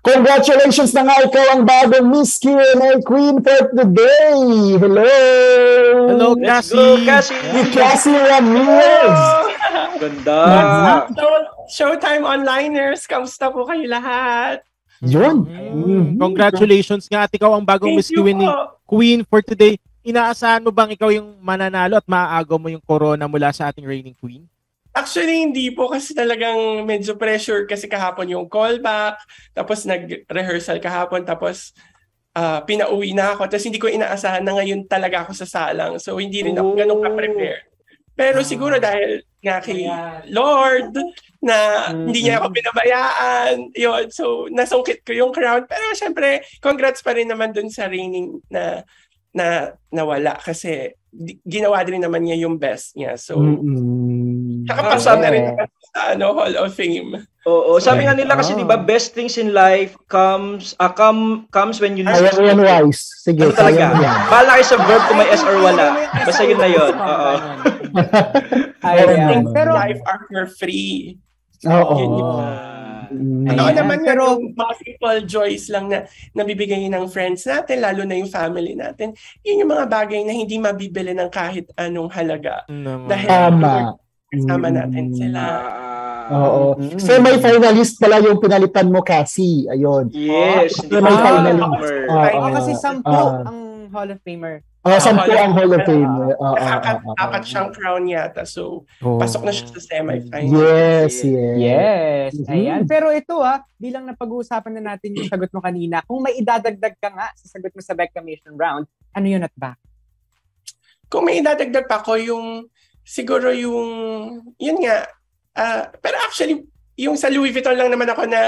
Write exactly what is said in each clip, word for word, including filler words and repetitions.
Congratulations na nga, ikaw ang bagong Miss Q and A Queen for today. Hello! Hello, Casey! Hello, Casey Ramirez! Ganda! Showtime Onliners, kamusta po kayo lahat? Yun! Mm-hmm. Congratulations nga at ikaw ang bagong Thank Miss Q and A Queen for today. Inaasahan mo bang ikaw yung mananalo at maaagaw mo yung corona mula sa ating reigning queen? Actually, hindi po kasi talagang medyo pressure kasi kahapon yung callback, tapos nag-rehearsal kahapon, tapos uh, pinauwi na ako. Tapos hindi ko inaasahan na ngayon talaga ako sa salang. So, hindi rin ako ganun ka-prepare. Pero siguro dahil nga kay Lord na hindi niya ako pinabayaan, yun. So, nasungkit ko yung crown. Pero syempre, congrats pa rin naman dun sa reigning na na nawala kasi ginawa din naman niya yung best niya. So, nakapasa na rin sa ano, Hall of Fame. Oo, so, sabi nga nila kasi oh. 'di ba, best things in life comes uh, come comes when you need it. Ayun wise. Sige, ano talaga. Malaki sa verb kung may S or wala. Basta yun na yun. Oo. Ayun. Pero life are free. Oo. Ano naman pero mga simple joys lang na nabibigay ng friends natin, lalo na yung family natin. Yun yung mga bagay na hindi mabibili ng kahit anong halaga. Naman. Dahil tama. Kasama natin sila. Oo. Mm. Semi-finalist pala yung pinalitan mo, Cassie. Ayun. Yes. Semi-finalist. Oh, oh, oh, kasi sampu uh, ang Hall of Famer. Oh, uh, sampu ang Hall of Famer. Uh, Apat uh, uh, uh, siyang crown yata. So, oh. pasok na siya sa semi-finalist. Yes, yes. Yes. Ayan. Mm-hmm. Pero ito ah, bilang napag-uusapan na natin yung sagot mo kanina, kung may idadagdag ka nga sa sagot mo sa Beckamation round, ano yun at ba? Kung may idadagdag pa ko yung siguro yung, yun nga, uh, pero actually, yung sa Louis Vuitton lang naman ako na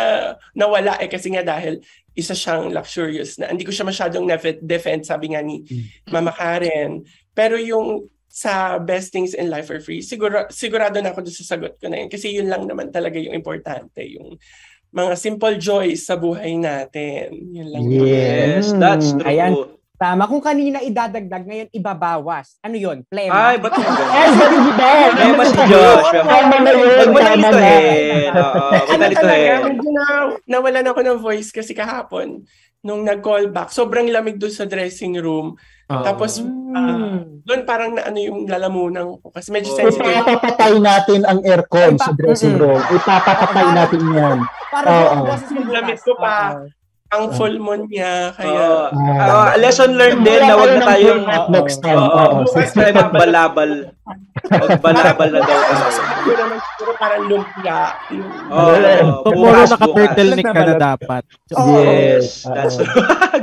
nawala eh kasi nga dahil isa siyang luxurious na, hindi ko siya masyadong na-defend, sabi nga ni Mama Karen. Pero yung sa best things in life for free, siguro, sigurado na ako doon sa sagot ko na yun kasi yun lang naman talaga yung importante, yung mga simple joys sa buhay natin. Yun lang. Yes, yun. That's true. Ayan. Tama. Kung kanina idadagdag, ngayon ibabawas. Ano yun? Plema. Ay, ba't yung gano'n? Ay, ba't yung gano'n? Plema si Josh. Tama na yun. Huwag mo nalitohin. Ano talaga? Nawalan ako ng voice kasi kahapon nung nag-call back. Sobrang lamig doon sa dressing room. Oh. Tapos uh, doon parang na ano yung lalamunan ko. Kasi medyo oh. sensitive. Ipapapatay natin ang aircon Ipa sa dressing room. Ipapapatay natin yan. Parang yung boses mo. Lamig ko pa. Ang full moon niya, kaya... Uh, uh, uh, lesson learned din na huwag na tayong... Next time. Next time, magbalabal. Magbalabal na daw. Siguro naman, siguro parang lumpia. Tomorrow, naka-turtle neck ka na dapat. Yes.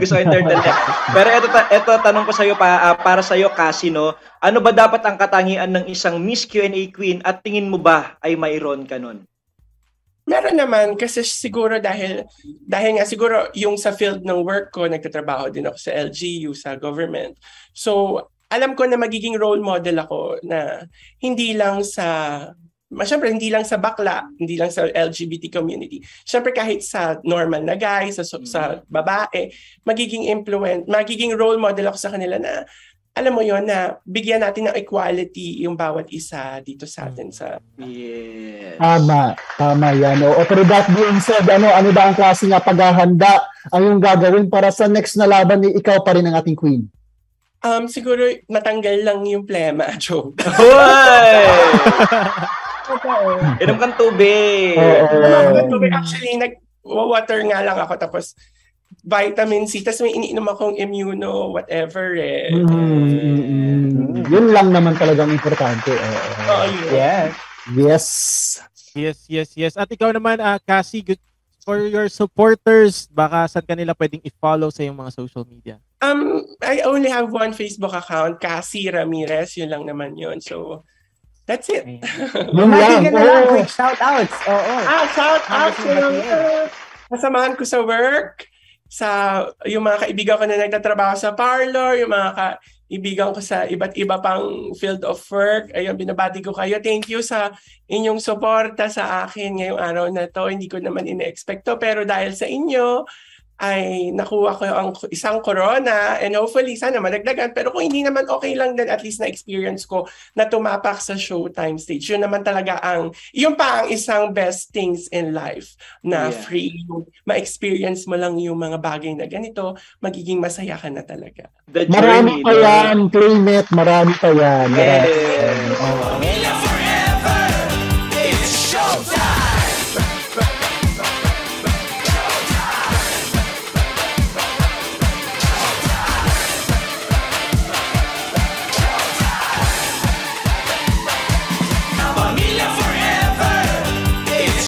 Gusto ko yung turtle neck. Pero ito, tanong ko sa'yo, para sa'yo, Cassie, no? Ano ba dapat ang katangian ng isang Miss Q and A Queen at tingin mo ba ay mayroon ka nun? Meron naman kasi siguro dahil dahil nga siguro yung sa field ng work ko, nagtatrabaho din ako sa L G U, sa government. So, alam ko na magiging role model ako na hindi lang sa, syempre hindi lang sa bakla, hindi lang sa L G B T community. Syempre kahit sa normal na guy, sa, sa babae, magiging influence, magiging role model ako sa kanila na alam mo yon na bigyan natin ng equality yung bawat isa dito sa atin sa... Yes. Tama. Tama yan. O, pero that being said, ano, ano ba ang klase nga paghahanda ang yung gagawin para sa next na laban ni ikaw pa rin ang ating queen? Um, siguro matanggal lang yung plema. Joke. Hoy! Inom kang tubig. Inom kang tubig. Actually, nag-water nga lang ako tapos vitamin C, tapos may iniinom akong immuno, whatever eh. Mm, mm, mm. Yun lang naman talagang importante. Eh. Oh, yeah. Yes. Yes, yes, yes. At ikaw naman, uh, Cassie, good for your supporters, baka saan kanila pwedeng i-follow sa yung mga social media? Um, I only have one Facebook account, Cassie Ramirez, yun lang naman yun. So, that's it. Yung lang. Oh. Quick shout-outs. Oh, oh. Ah, shout-outs. Kasamahan ko sa work. Sa yung mga kaibigan ko na nagtatrabaho sa parlor, yung mga kaibigan ko sa iba't iba pang field of work, ayun, binabati ko kayo. Thank you sa inyong suporta sa akin ngayong araw na to. Hindi ko naman ina-expect to, pero dahil sa inyo, ay nakuha ko ang isang corona and hopefully sana madagdagan. Pero kung hindi naman, okay lang din, at least na-experience ko na tumapak sa Showtime stage. Yun naman talaga ang, yun pa ang isang best things in life na yeah. free. Ma-experience mo lang yung mga bagay na ganito, magiging masaya ka na talaga. The marami pa yan, claim it, marami pa yan. Yes. Yes.